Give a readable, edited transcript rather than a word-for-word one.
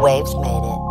Waves made it.